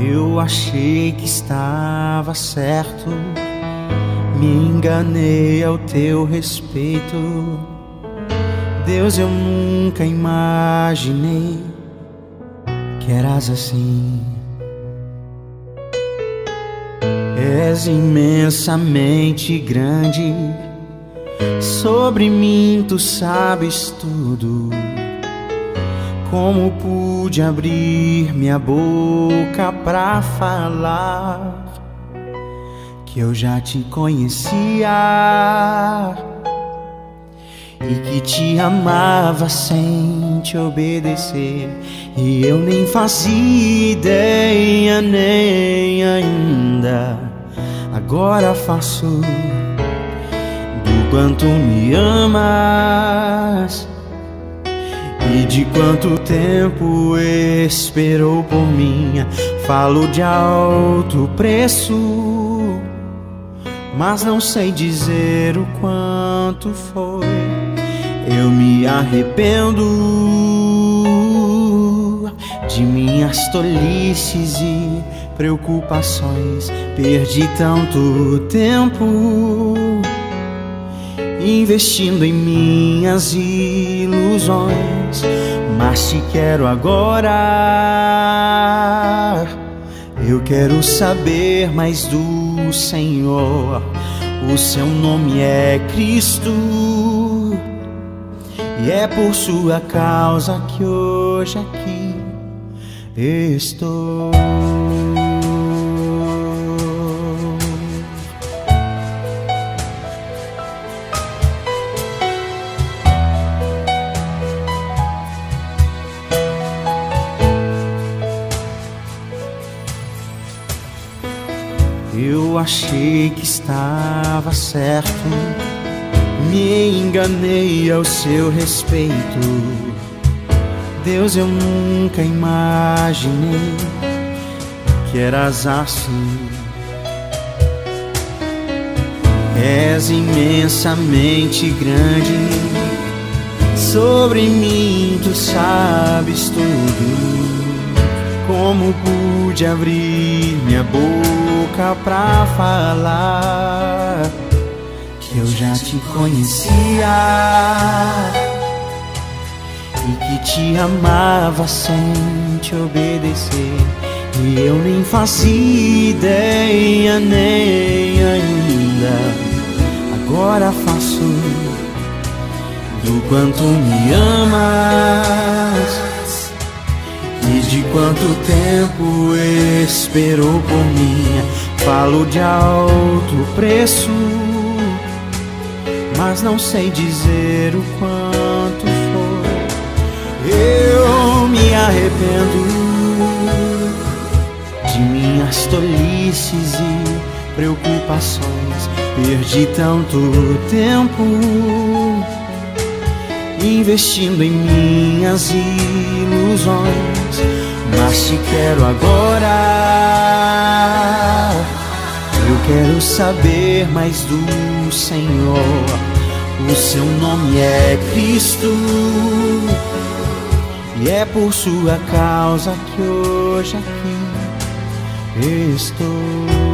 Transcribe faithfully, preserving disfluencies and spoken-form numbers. Eu achei que estava certo, me enganei ao teu respeito. Deus, eu nunca imaginei que eras assim. És imensamente grande, sobre mim tu sabes tudo. Como pude abrir minha boca pra falar que eu já te conhecia e que te amava sem te obedecer? E eu nem fazia ideia, nem ainda agora faço, do quanto me amas e de quanto tempo esperou por mim. Falo de alto preço, mas não sei dizer o quanto foi. Eu me arrependo de minhas tolices e preocupações. Perdi tanto tempo investindo em minhas ilusões, mas te quero agora. Eu quero saber mais do Senhor. O seu nome é Cristo, e é por sua causa que hoje aqui estou. Eu achei que estava certo, me enganei ao seu respeito. Deus, eu nunca imaginei que eras assim. És imensamente grande, sobre mim tu sabes tudo. Como pude abrir minha boca pra falar que eu já te conhecia e que te amava sem te obedecer? E eu nem fazia ideia, nem ainda agora faço, do quanto me amas e de quanto tempo esperou por mim. Falo de alto preço, mas não sei dizer o quanto foi. Eu me arrependo de minhas tolices e preocupações. Perdi tanto tempo investindo em minhas ilusões, mas te quero agora. Eu quero saber mais do Senhor. O seu nome é Cristo, e é por sua causa que hoje aqui estou.